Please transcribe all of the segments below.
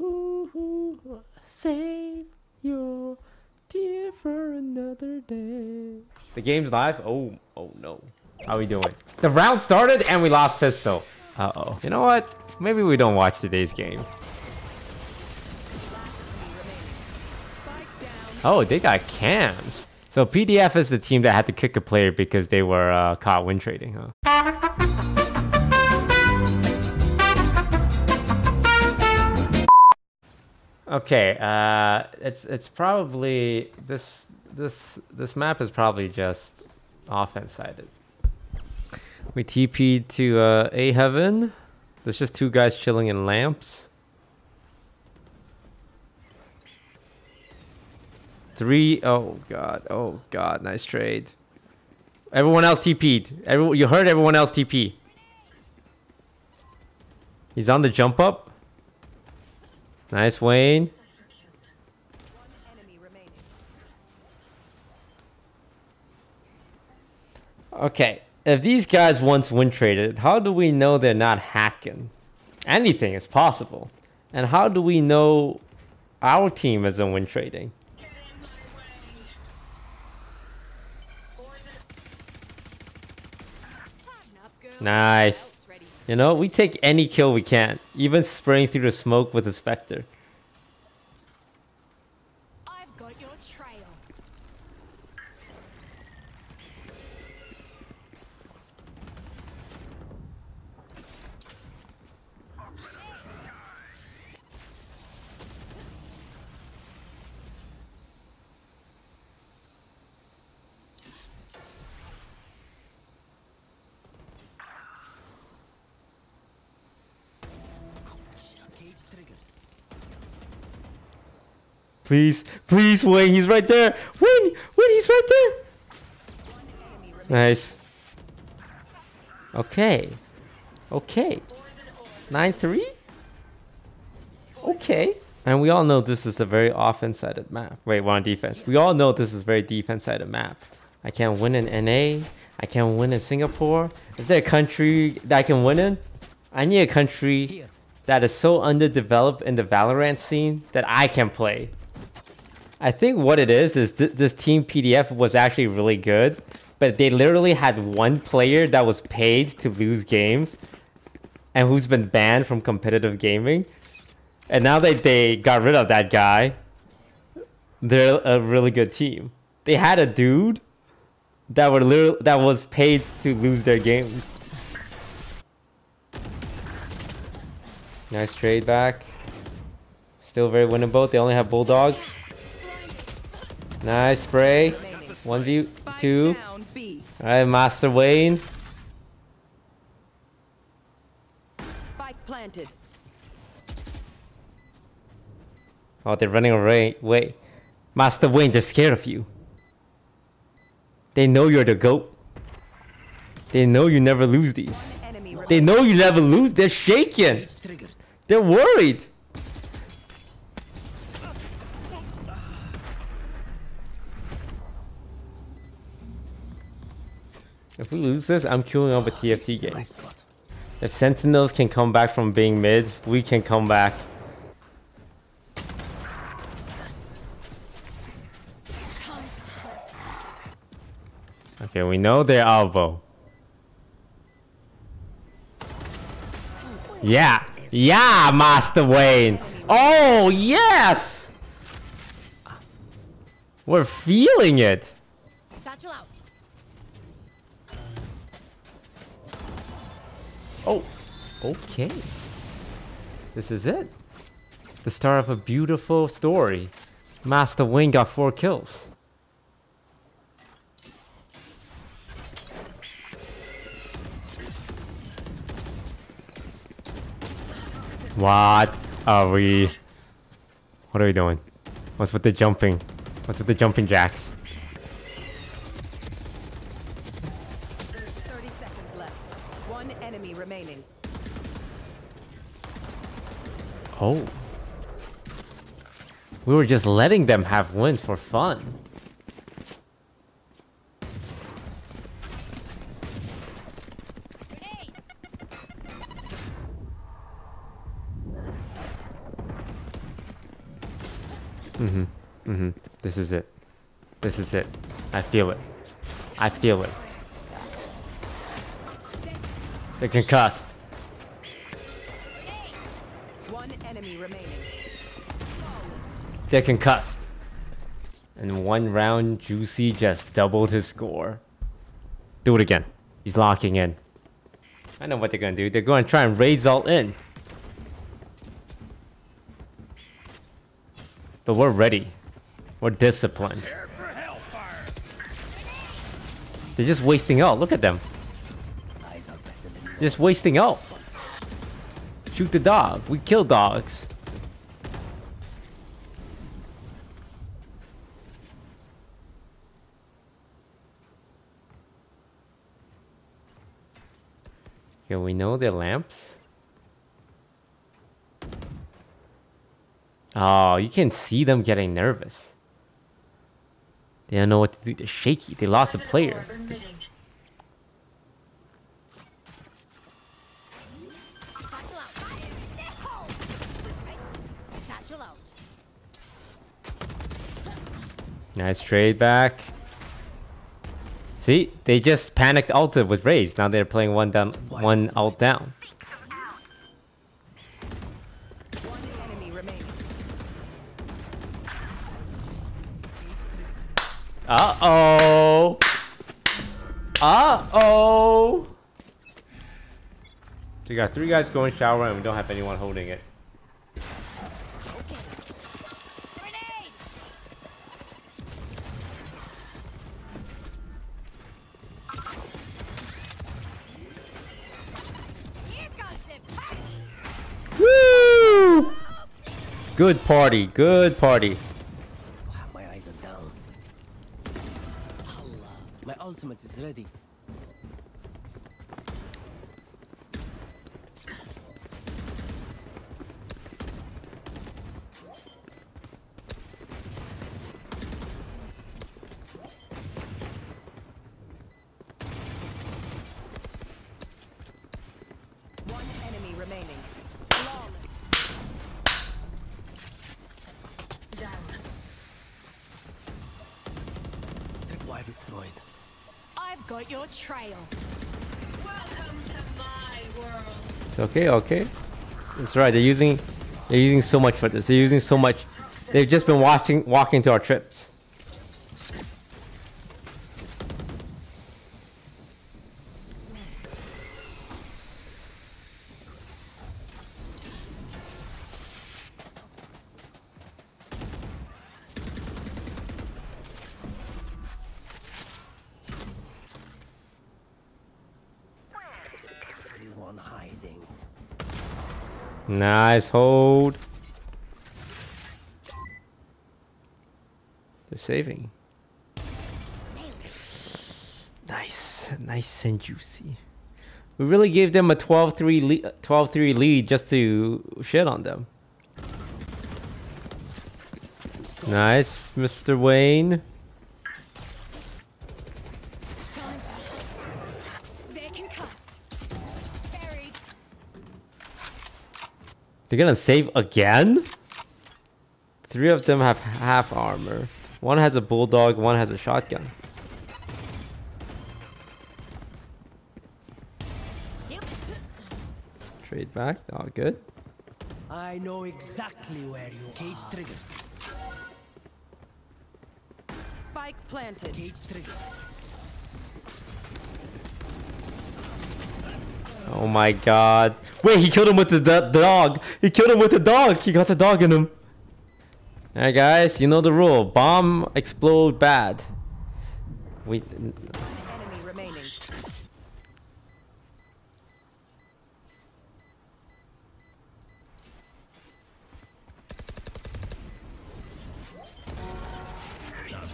Ooh, save your tear for another day. The game's live. Oh no. How we doing? The round started and we lost pistol. Uh-oh. You know what? Maybe we don't watch today's game. Oh, they got cams. So PDF is the team that had to kick a player because they were caught win trading, huh? Okay, it's probably this map is probably just offense sided. We TP'd to A Heaven. There's just two guys chilling in lamps. 3 oh god, nice trade. Everyone else TP'd. You heard everyone else TP. He's on the jump up. Nice, Wayne. Okay, if these guys once win traded, how do we know they're not hacking? Anything is possible. And how do we know our team isn't win trading? Nice. You know, we take any kill we can, even spraying through the smoke with a Spectre. I've got your trail. Please, please, Wayne, he's right there. Wayne, he's right there. Nice. Okay. Okay. 9-3? Okay. And we all know this is a very offense-sided map. Wait, we're on defense. We all know this is a very defense-sided map. I can't win in NA. I can't win in Singapore. Is there a country that I can win in? I need a country that is so underdeveloped in the Valorant scene that I can play. I think what it is this team PDF was actually really good, but they literally had one player that was paid to lose games and who's been banned from competitive gaming. And now that they got rid of that guy, they're a really good team. They had a dude that was paid to lose their games. Nice trade back. Still very winnable. They only have Bulldogs. Nice spray. 1v2. Alright, Master Wayne. Spike planted. Oh, they're running away. Wait. Master Wayne, they're scared of you. They know you're the GOAT. They know you never lose these. They know you never lose. They're shaking. They're worried. If we lose this, I'm queuing up a TFT game. If Sentinels can come back from being mid, we can come back. Okay, we know they're elbow. Yeah. Yeah, Master Wayne. Oh, yes! We're feeling it. Oh, okay. This is it. The start of a beautiful story. Master Wayne got 4 kills. What are we doing? What's with the jumping? What's with the jumping jacks? There's 30 seconds left. 1 enemy remaining. Oh. We were just letting them have wins for fun. Mm-hmm. Mm-hmm. This is it. This is it. I feel it. I feel it. They're concussed. One enemy remaining. They're concussed. And one round, Juicy just doubled his score. Do it again. He's locking in. I know what they're gonna do. They're gonna try and raise all in. But we're ready. We're disciplined. They're just wasting ult. Look at them. Just wasting ult. Shoot the dog. We kill dogs. Okay, we know they're lamps. Oh, you can see them getting nervous. They don't know what to do. They're shaky. They lost a player. Nice trade back. See, they just panicked ulted with Raze. Now they're playing one down, one ult down. Uh-oh! Uh-oh! So you got three guys going shower and we don't have anyone holding it. Woo! Good party, good party. Ultimate is ready. One enemy remaining. Down. That wire destroyed. I've got your trail. Welcome to my world. It's okay, okay. That's right. They're using so much for this. They're using so much. They've just been walking to our trips. Nice hold. They're saving. Nice. Nice and juicy. We really gave them a 12-3 lead just to shit on them. Nice, Mr. Wayne. They're gonna save again? Three of them have half armor. One has a bulldog, one has a shotgun. Trade back, all good. I know exactly where you cage trigger. Spike planted. Cage trigger. Oh my god. Wait, he killed him with the dog. He killed him with the dog. He got the dog in him. Alright guys, you know the rule. Bomb, explode, bad. We... Enemy remaining.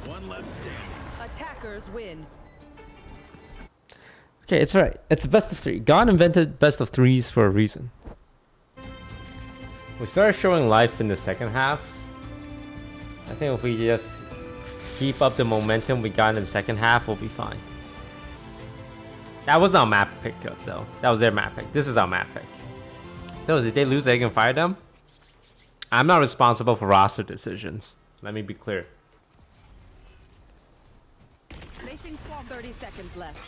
One left stand. Attackers win. Okay, it's alright. It's the best of three. God invented best of threes for a reason. We started showing life in the second half. I think if we just keep up the momentum we got in the second half, we'll be fine. That was our map pickup though. That was their map pick. This is our map pick. So, did they lose? They can fire them? I'm not responsible for roster decisions. Let me be clear. Placing swap. 30 seconds left.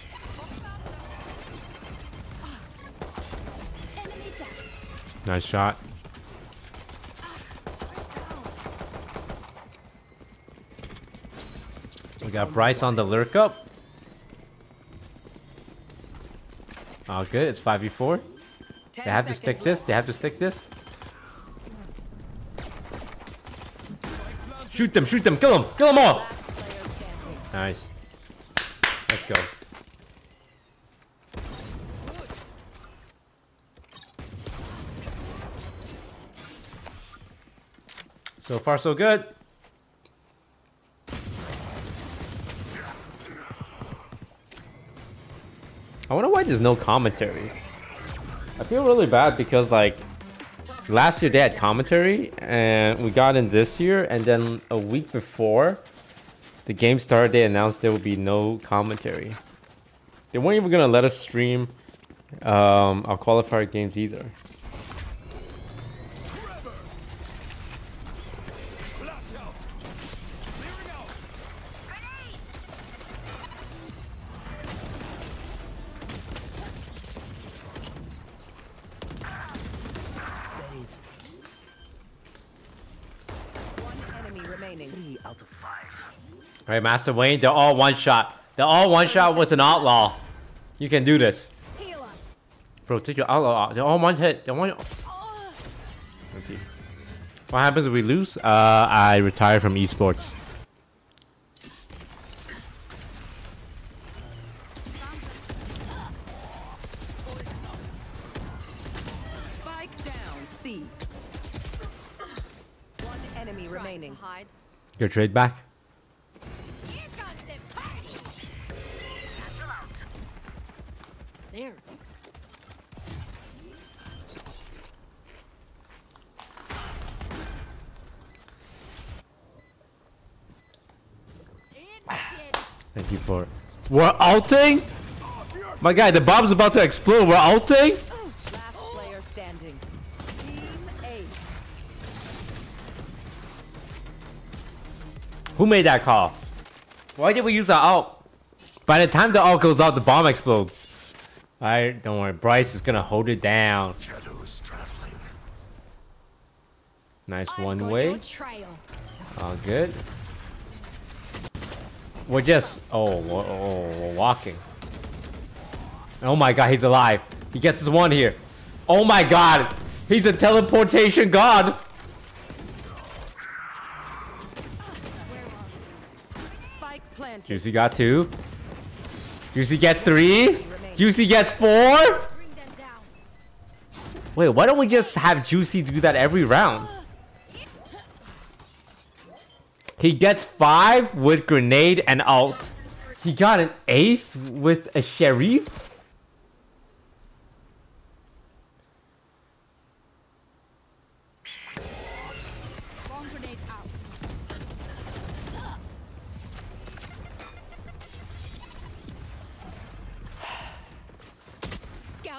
Nice shot. We got Bryce on the lurk up. Oh, good. It's 5v4. They have to stick this. They have to stick this. Shoot them. Shoot them. Kill them. Kill them all. Nice. Let's go. So far, so good. I wonder why there's no commentary. I feel really bad because, like, last year they had commentary and we got in this year, and then a week before the game started they announced there would be no commentary. They weren't even gonna let us stream our qualifier games either. All right, Master Wayne, they're all one shot. They're all one shot with an outlaw. You can do this. Bro, take your outlaw out. They're all one hit. They're one... Okay. What happens if we lose? I retire from esports. Spike down, C. One enemy remaining. Your trade back. There. Thank you for... We're ulting? My guy, the bomb's about to explode. We're ulting? Last player standing. Team A. Who made that call? Why did we use our ult? By the time the ult goes out, the bomb explodes. Alright, don't worry. Bryce is gonna hold it down. Shadows traveling. Nice one way. All good. We're just... Oh, we're walking. Oh my god, he's alive. He gets his one here. Oh my god. He's a teleportation god. Juicy got two. Juicy gets three. Juicy gets four? Wait, why don't we just have Juicy do that every round? He gets five with grenade and ult. He got an ace with a Sharif?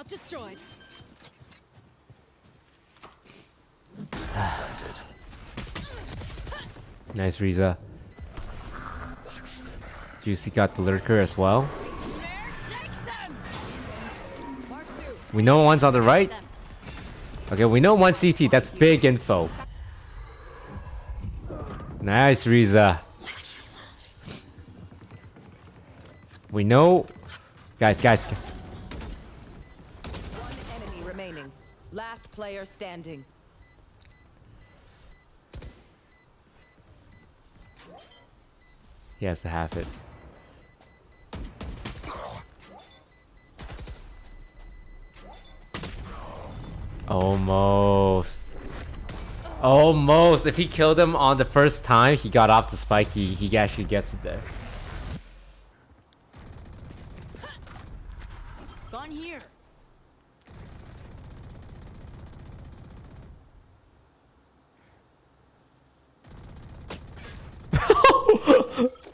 Destroyed. Nice, Riza. Juicy got the lurker as well. We know one's on the right. Okay, we know one CT. That's big info. Nice, Riza. We know... Guys. Last player standing. He has to have it. Almost. If he killed him on the first time, he got off the spike. He actually gets it there. Gone here.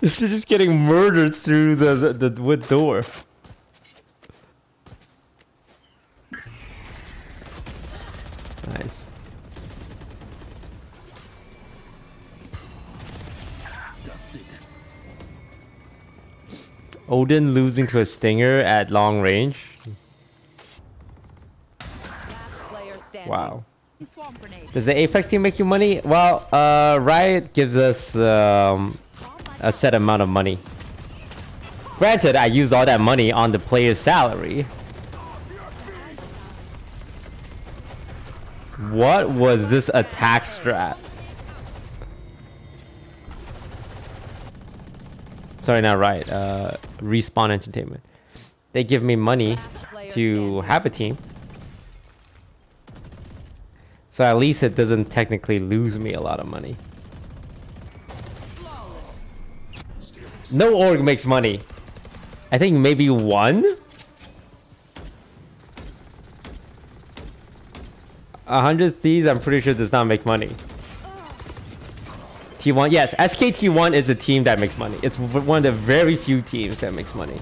They're just getting murdered through the wood door. Nice. Odin losing to a Stinger at long range. Wow. Does the Apex team make you money? Well, Riot gives us a set amount of money. Granted, I used all that money on the player's salary. What was this attack strat? Sorry, not Riot. Respawn Entertainment. They give me money to have a team. So at least it doesn't technically lose me a lot of money. No org makes money. I think maybe one? 100 Thieves, I'm pretty sure, does not make money. T1, yes. SKT1 is a team that makes money. It's one of the very few teams that makes money.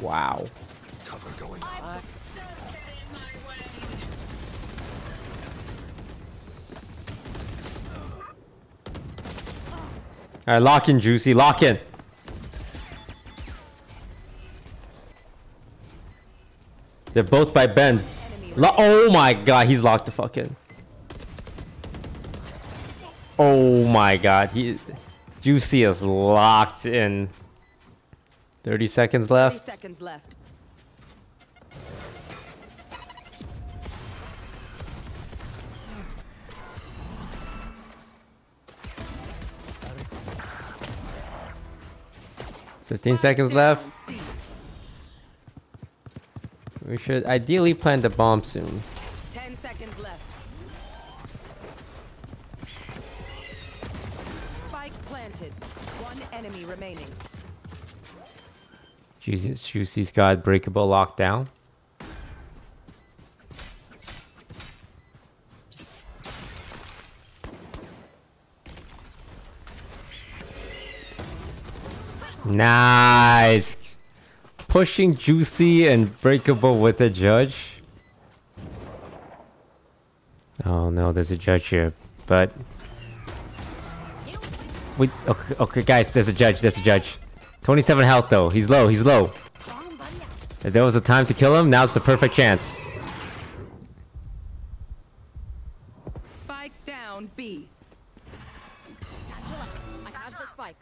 Wow. Cover going up. All right, lock in, Juicy. Lock in. They're both by Ben. Oh my god, he's locked the fuck in. Oh my god, Juicy is locked in. 30 seconds left. 30 seconds left. Seconds left. We should ideally plant the bomb soon. 10 seconds left. Spike planted. One enemy remaining. Jesus, Juicy's got breakable lockdown. Nice. Pushing Juicy and breakable with a judge. Oh no, there's a judge here, but we okay guys, there's a judge, 27 health though. He's low, If there was a time to kill him, now's the perfect chance. Spike down B. I have the spike.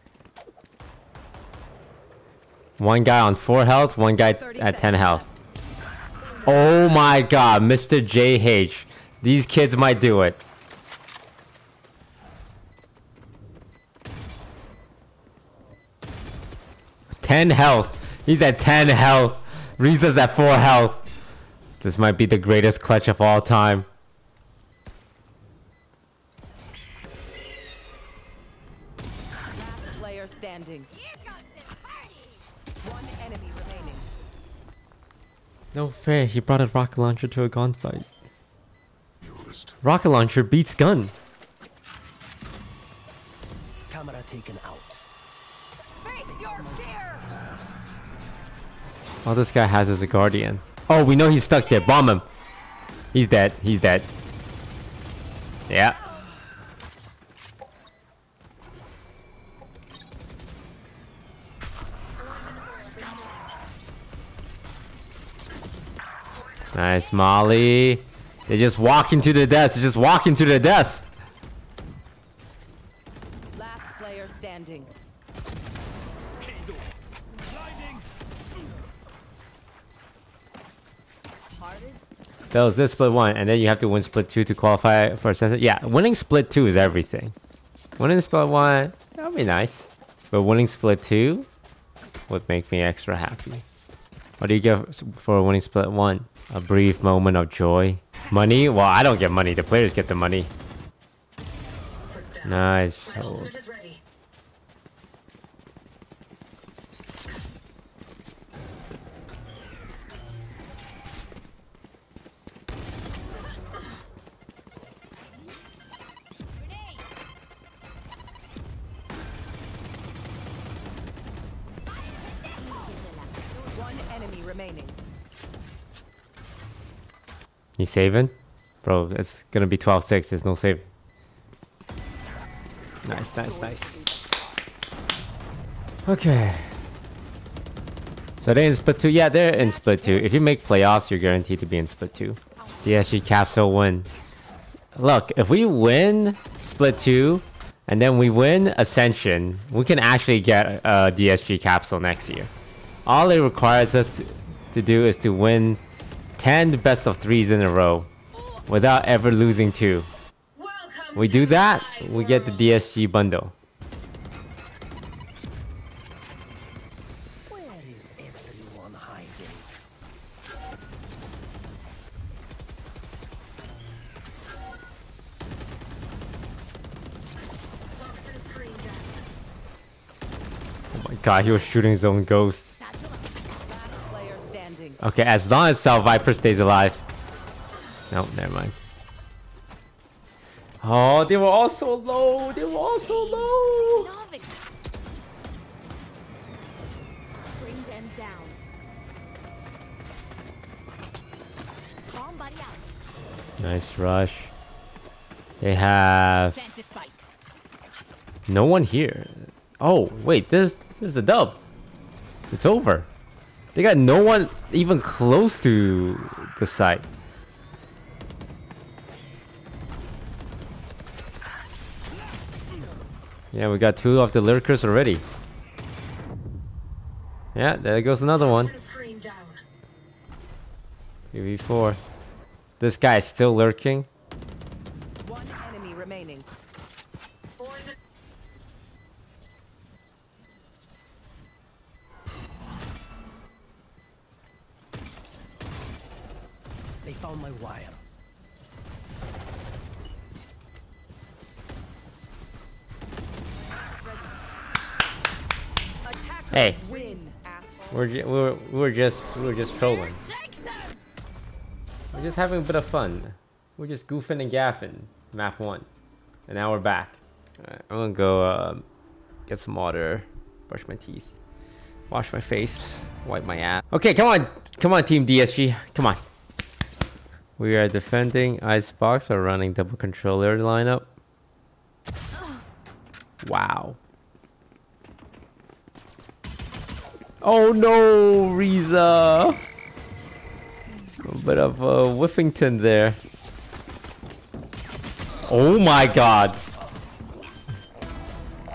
One guy on 4 health, one guy at 10 health. Oh my god, Mr. JH. These kids might do it. He's at 10 health. Riza's at 4 health. This might be the greatest clutch of all time. Last player standing. One enemy remaining. No fair, he brought a rocket launcher to a gunfight. Rocket launcher beats gun. Camera taken out. All this guy has is a guardian. Oh, we know he's stuck there. Bomb him. He's dead. He's dead. Yeah. Nice, Molly. They're just walking to the deaths. Last player standing. That was this split 1, and then you have to win split 2 to qualify for a sensor. Yeah, winning split 2 is everything. Winning split 1, that would be nice. But winning split 2 would make me extra happy. What do you get for winning split 1? A brief moment of joy. Money? Well, I don't get money. The players get the money. Nice. Oh. enemy remaining. You saving? Bro, it's gonna be 12-6. There's no save. Nice, nice, nice. Okay. So they're in split 2. Yeah, they're in split 2. If you make playoffs, you're guaranteed to be in split 2. DSG caps will win. Look, if we win split 2, and then we win Ascension, we can actually get a DSG capsule next year. All it requires us to do is to win 10 best of 3s in a row without ever losing 2. We do that, we get the DSG bundle. Where is everyone hiding? Oh my god, he was shooting his own ghost. Okay, as long as South Viper stays alive. No, never mind. Oh, they were all so low. They were all so low. Bring them down. Nice rush. They have no one here. Oh wait, this is a dub. It's over. They got no one even close to the site. Yeah, we got 2 of the lurkers already. Yeah, there goes another one. 3v4. This guy is still lurking. One enemy remaining. They found my wire. Hey, we're just trolling. We're just having a bit of fun. We're just goofing and gaffing. Map 1, and now we're back. Right, I'm gonna go get some water, brush my teeth, wash my face, wipe my ass. Okay, come on, come on, Team DSG, come on. We are defending Icebox or running double controller lineup. Wow. Oh no, Reza! A bit of a whiffington there. Oh my god!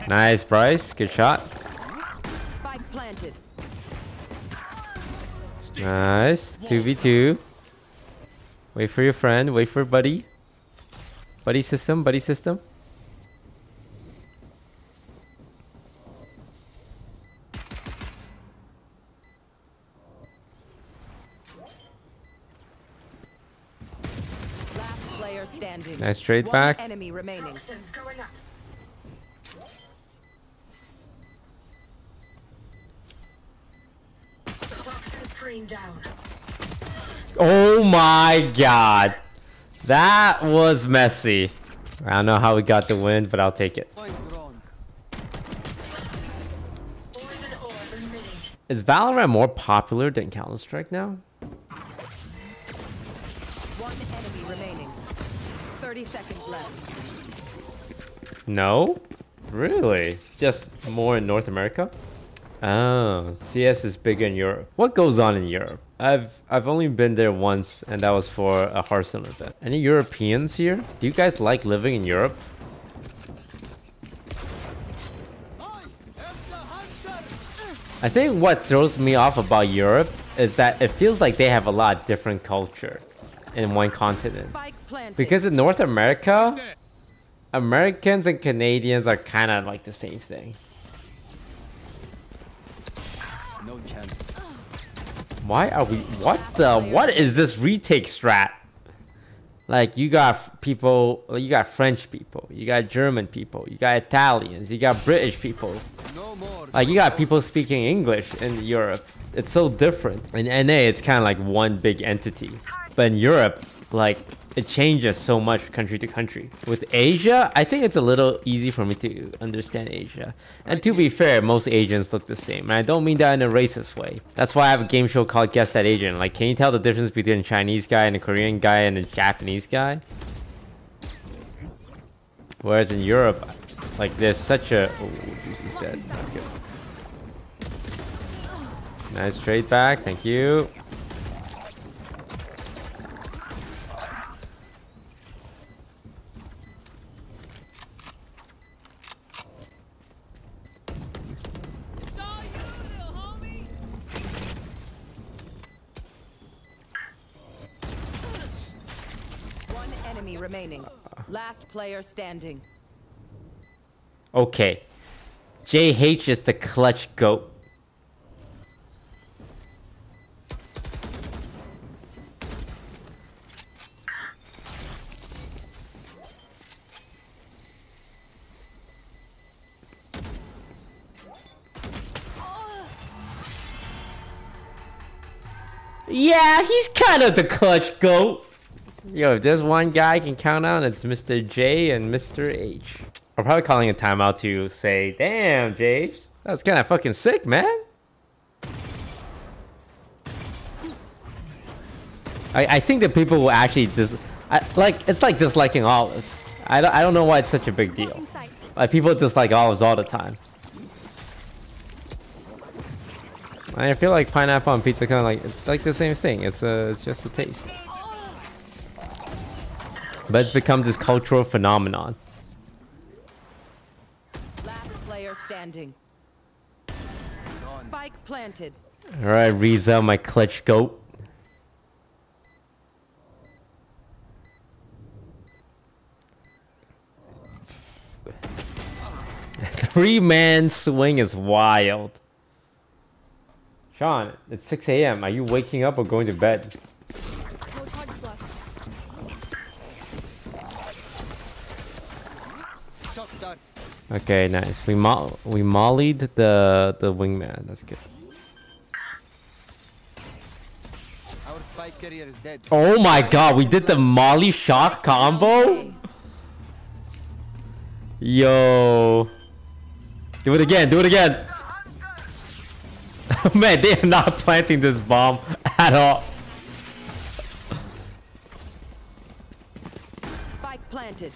Nice, Bryce. Good shot. Spike planted. Nice. 2v2. Wait for your friend. Wait for buddy. Buddy system. Buddy system. Nice trade back. Enemy remaining. Oh my god. That was messy. I don't know how we got the win, but I'll take it. Is Valorant more popular than Counter-Strike now? 30 seconds left. No? Really? Just more in North America? Oh, CS is bigger in Europe. What goes on in Europe? I've only been there once, and that was for a Hearthstone event. Any Europeans here? Do you guys like living in Europe? I think what throws me off about Europe is that it feels like they have a lot different culture in one continent. Because in North America, Americans and Canadians are kind of like the same thing. No chance. Why are we... What the... What is this retake strat? Like, you got people... You got French people. You got German people. You got Italians. You got British people. Like, you got people speaking English in Europe. It's so different. In NA, it's kind of like one big entity. But in Europe, like, it changes so much country to country. With Asia, I think it's a little easy for me to understand Asia. And to be fair, most Asians look the same. And I don't mean that in a racist way. That's why I have a game show called Guess That Asian. Like, can you tell the difference between a Chinese guy and a Korean guy and a Japanese guy? Whereas in Europe, like, there's such a... Oh, Juicy's dead. That's good. Nice trade back. Thank you. Remaining. Last player standing. Okay. JH is the clutch goat. Yeah, he's kind of the clutch goat. Yo, if there's one guy I can count on, it's Mr. J and Mr. H. I'm probably calling a timeout to say, damn, J, that's kind of fucking sick, man. I think that people will actually just... like, it's like disliking olives. I don't know why it's such a big deal. Like, people dislike olives all the time. I feel like pineapple on pizza kind of like... It's like the same thing. It's just a taste. But it's become this cultural phenomenon. Last player standing. Spike planted. All right, Riza, my clutch goat. Three-man swing is wild. Sean, it's 6 a.m. Are you waking up or going to bed? Okay, nice. We mollied the wingman. That's good. Our spike carrier is dead. Oh my god, we did the molly shot combo. Yo, do it again. Do it again. Man, they are not planting this bomb at all. Spike planted.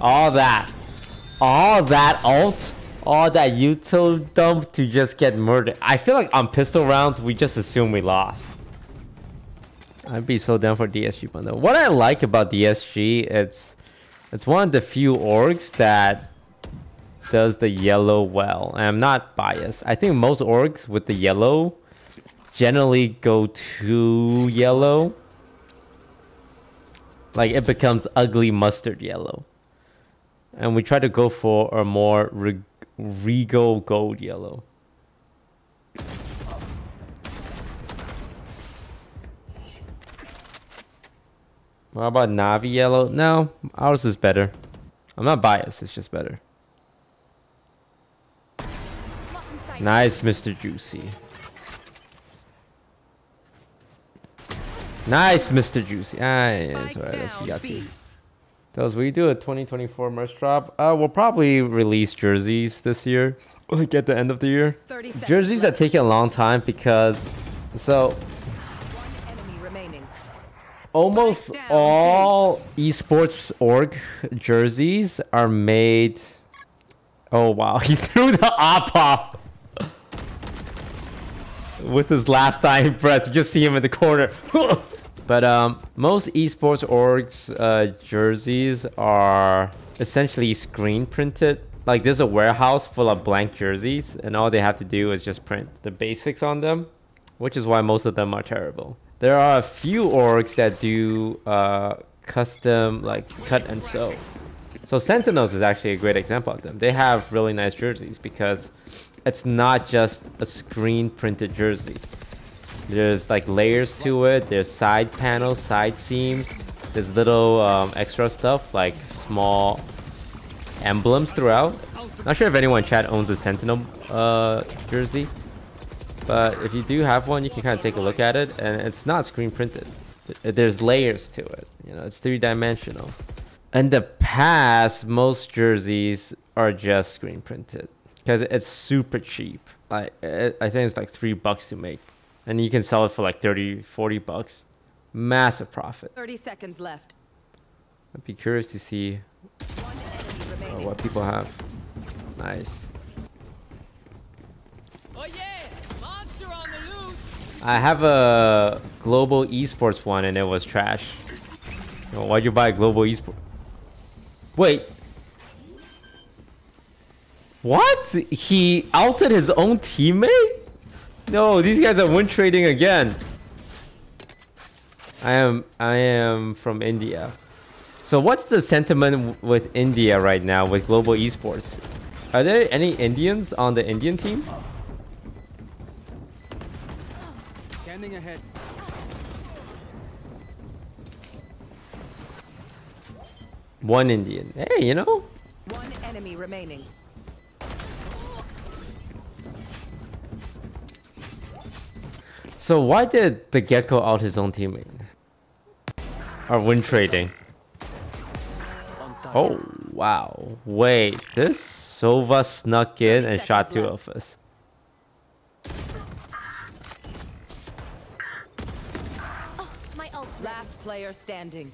All that ult, all that util dump to just get murdered. I feel like on pistol rounds, we just assume we lost. I'd be so down for DSG bundle. What I like about DSG, it's one of the few orgs that does the yellow well. And I'm not biased. I think most orgs with the yellow generally go too yellow. Like, it becomes ugly mustard yellow. And we try to go for a more regal gold yellow. What about Navi yellow? No, ours is better. I'm not biased, it's just better. Nice, Mr. Juicy. Nice, Mr. Juicy. Ah, yeah, it's alright. That's yucky. Those, will you do a 2024 merch drop? We'll probably release jerseys this year, like at the end of the year. Jerseys are taking a long time because, so, almost all esports org jerseys are made. Oh wow, he threw the op off with his last dying breath. You just see him in the corner. But most esports orgs jerseys are essentially screen printed. Like, there's a warehouse full of blank jerseys and all they have to do is just print the basics on them, which is why most of them are terrible. There are a few orgs that do custom, like, cut and sew. So Sentinels is actually a great example of them. They have really nice jerseys because it's not just a screen printed jersey. There's like layers to it. There's side panels, side seams. There's little extra stuff like small emblems throughout. Not sure if anyone in chat owns a Sentinel jersey, but if you do have one, you can kind of take a look at it, and it's not screen printed. There's layers to it, you know, it's three-dimensional. In the past, most jerseys are just screen printed because it's super cheap. Like, I think it's like $3 to make, and you can sell it for like 30, 40 bucks. Massive profit. 30 seconds left. I'd be curious to see what people have. Nice. Oh, yeah. Monster on the loose. I have a Global Esports one and it was trash. Yo, why'd you buy Global Esports? Wait. What? He outed his own teammate? No, these guys are win trading again. I am from India. So what's the sentiment with India right now with Global Esports? Are there any Indians on the Indian team? Standing ahead. One Indian. Hey, you know. One enemy remaining. So why did the gecko out his own teammate? Or win trading? Oh, wow. Wait, this Sova snuck in and shot two of us. Oh, my ult's last player standing.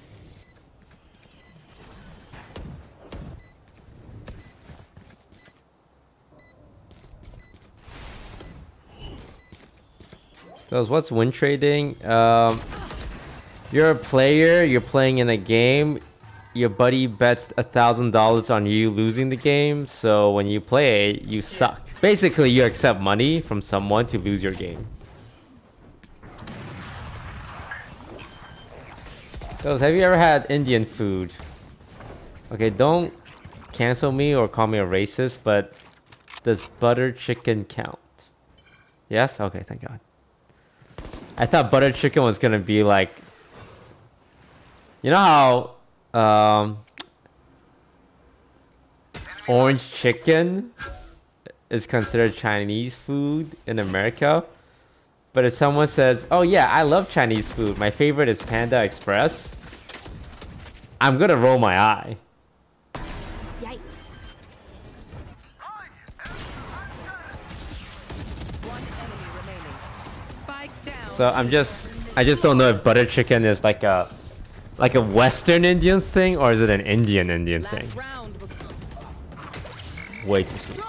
So what's win trading? You're a player, you're playing in a game. Your buddy bets $1,000 on you losing the game, so when you play it, you suck. Basically, you accept money from someone to lose your game. So, have you ever had Indian food? Okay, don't cancel me or call me a racist, but does butter chicken count? Yes? Okay, thank God. I thought butter chicken was gonna be like... You know how... orange chicken is considered Chinese food in America, but if someone says, oh yeah, I love Chinese food, my favorite is Panda Express, I'm gonna roll my eye. Yikes. So I just don't know if butter chicken is like a Western Indian thing, or is it an Indian thing? Way too sweet.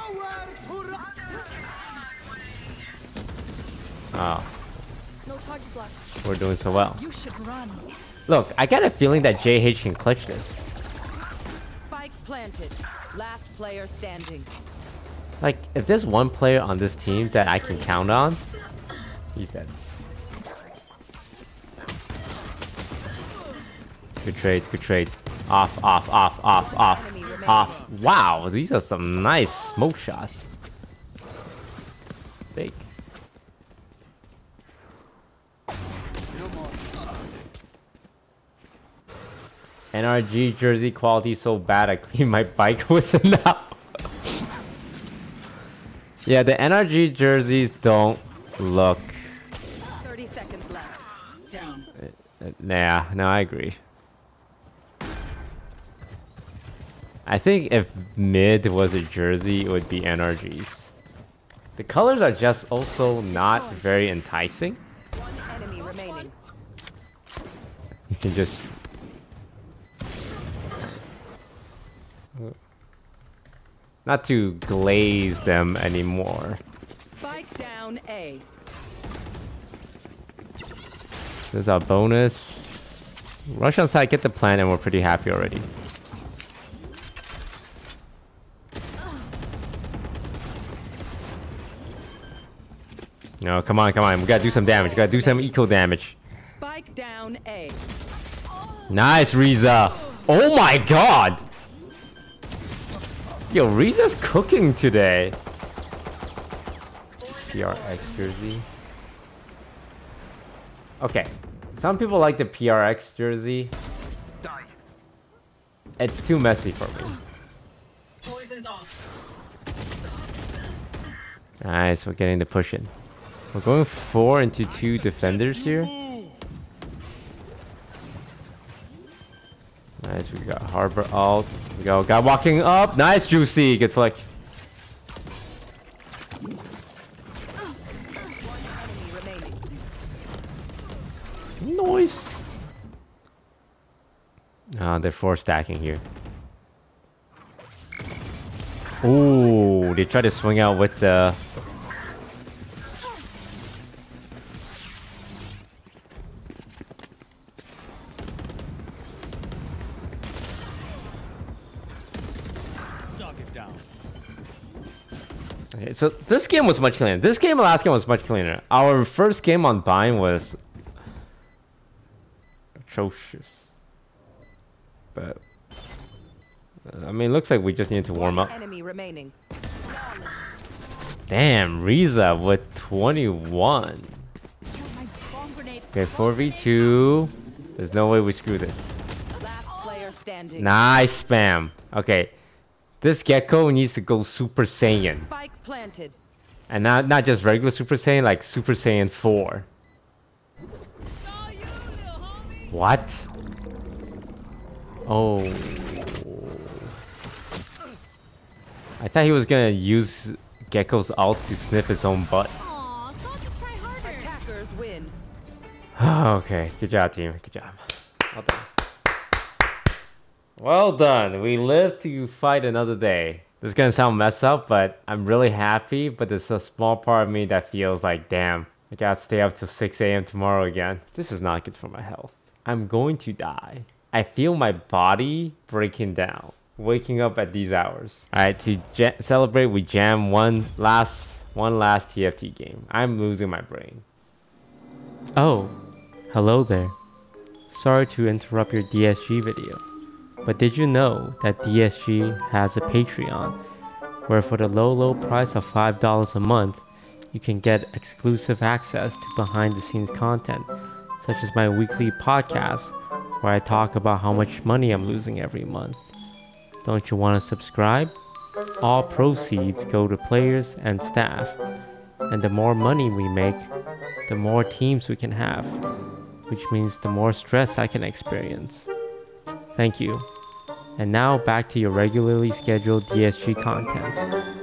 Oh. We're doing so well. Look, I got a feeling that JH can clutch this. Spike planted. Last player standing. Like, if there's one player on this team that I can count on, he's dead. Good trades, good trades. Off, off, off, off, off, off. Wow, these are some nice smoke shots. Fake. NRG jersey quality so bad I cleaned my bike with it now. Yeah, the NRG jerseys don't look... 30 seconds left. Down. Nah, no, I agree. I think if mid was a jersey, it would be NRGs. The colors are just also not very enticing. One enemy remaining. You can just... Nice. Not to glaze them anymore. Spike down A. There's our bonus. Rush on side, get the plant, and we're pretty happy already. No, come on, come on. We gotta do some damage. We gotta do some eco damage. Spike down A. Nice, Riza. Oh my god. Yo, Riza's cooking today. PRX jersey. Okay. Some people like the PRX jersey. It's too messy for me. Nice, we're getting the push in. We're going 4 into 2 defenders here. Nice, we got Harbor out. Here we go, guy walking up. Nice, Juicy. Good flick. Nice. Ah, they're 4 stacking here. Ooh, they try to swing out with the... Okay, so this game was much cleaner. This game, last game, was much cleaner. Our first game on Bind was atrocious. But I mean, looks like we just need to warm up. Enemy remaining. Damn, Riza with 21. Okay, 4v2. There's no way we screw this. Nice spam. Okay, this Gecko needs to go Super Saiyan. And not just regular Super Saiyan, like Super Saiyan 4. What? Oh. I thought he was gonna use Gecko's ult to sniff his own butt. Aww, try harder. Attackers win. Okay, good job, team. Good job. Well done. Well done. We live to fight another day. This is gonna sound messed up, but I'm really happy. But there's a small part of me that feels like, damn, I gotta stay up till 6 a.m. tomorrow again. This is not good for my health. I'm going to die. I feel my body breaking down. Waking up at these hours. All right, to celebrate, we jam one last TFT game. I'm losing my brain. Oh, hello there. Sorry to interrupt your DSG video, but did you know that DSG has a Patreon, where for the low price of $5 a month, you can get exclusive access to behind-the-scenes content, such as my weekly podcast, where I talk about how much money I'm losing every month. Don't you want to subscribe? All proceeds go to players and staff. And the more money we make, the more teams we can have, which means the more stress I can experience. Thank you. And now back to your regularly scheduled DSG content.